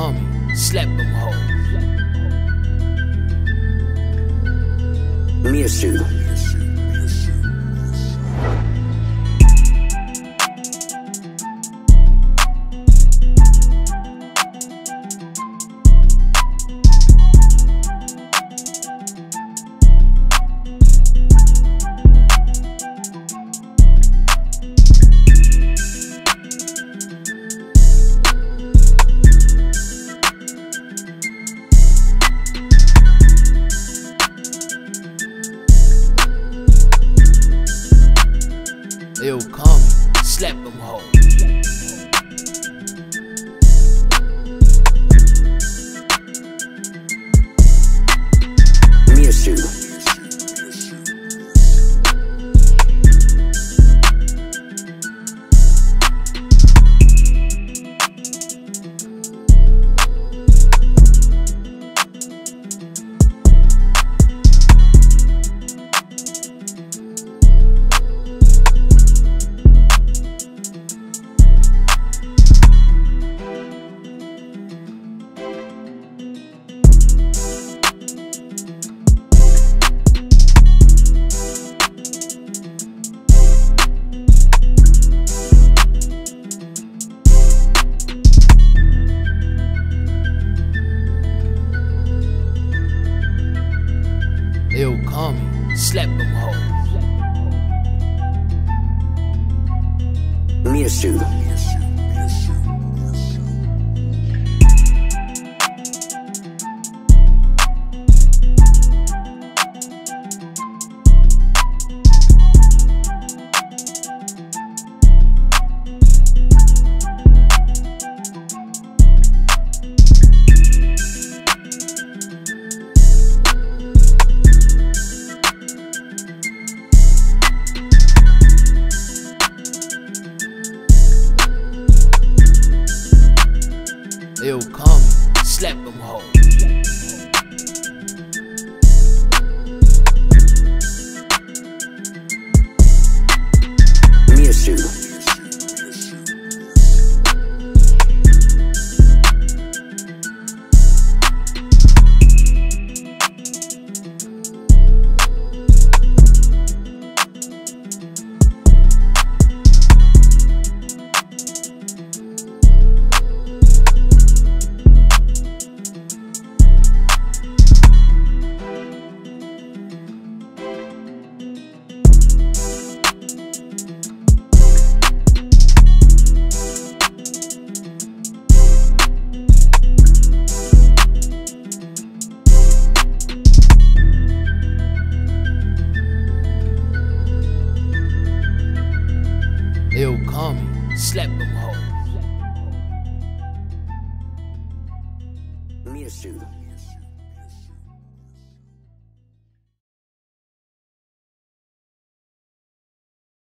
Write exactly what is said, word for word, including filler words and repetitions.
homie, slap them hoes. Music. It'll come, slap them hoes. It'll come, slap them hoes. Music. It'll come, slap them hoes. It'll come, slap them hoes. Music.